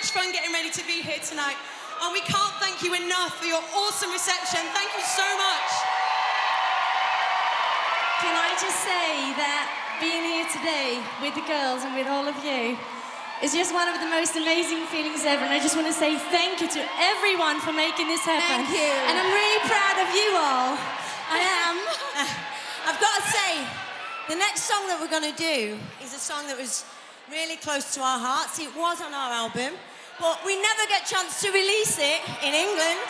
much fun getting ready to be here tonight. And we can't thank you enough for your awesome reception. Thank you so much. Can I just say that being here today with the girls and with all of you is just one of the most amazing feelings ever. And I just want to say thank you to everyone for making this happen. Thank you. And I'm really proud of you all. I am. I've got to say, the next song that we're going to do is a song that was really close to our hearts. It was on our album, but we never get a chance to release it in England.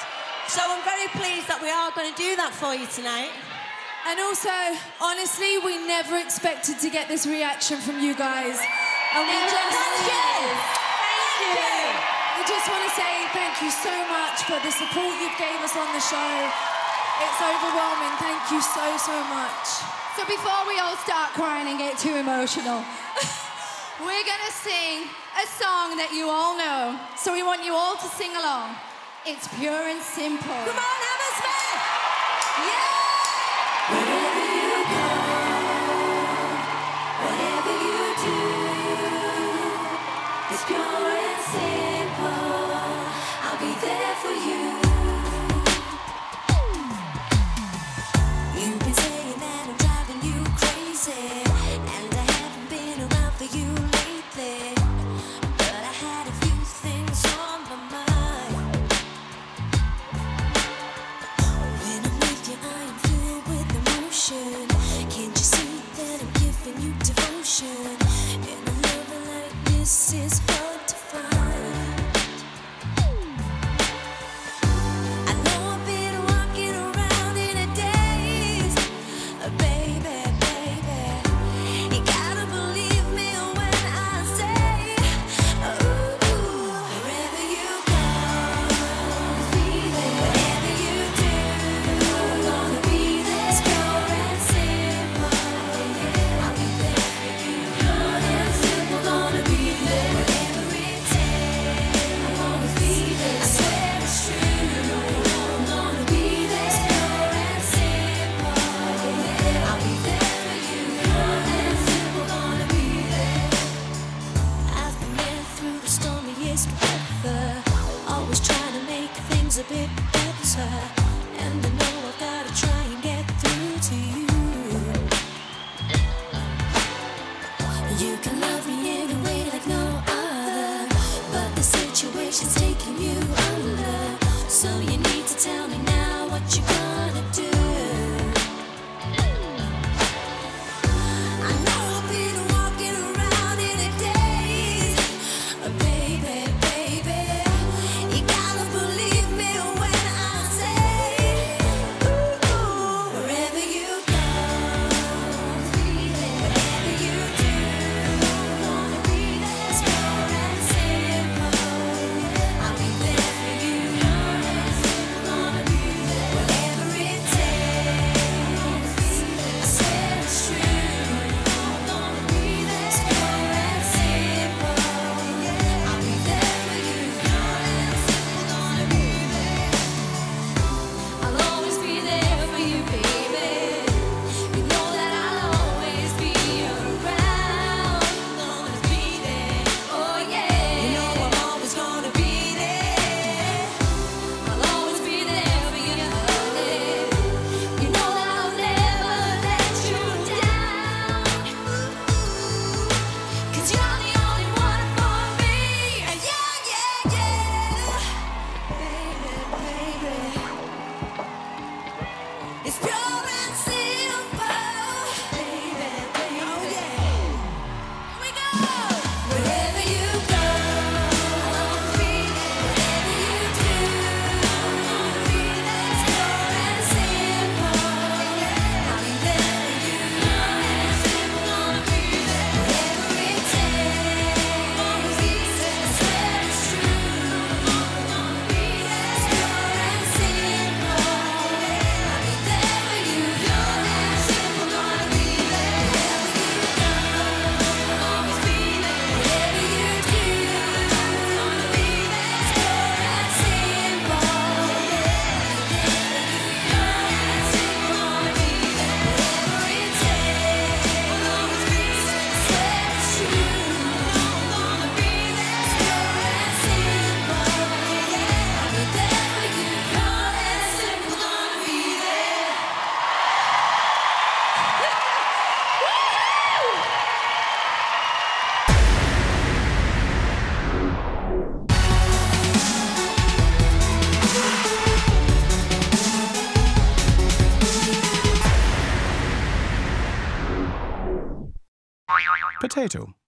So I'm very pleased that we are going to do that for you tonight. And also, honestly, we never expected to get this reaction from you guys. And we just... Thank you. We just want to say thank you so much for the support you've gave us on the show. It's overwhelming. Thank you so, so much. So before we all start crying and get too emotional, we're going to sing a song that you all know. So we want you all to sing along. It's Pure and Simple. Come on, Hammersmith! Yeah! potato.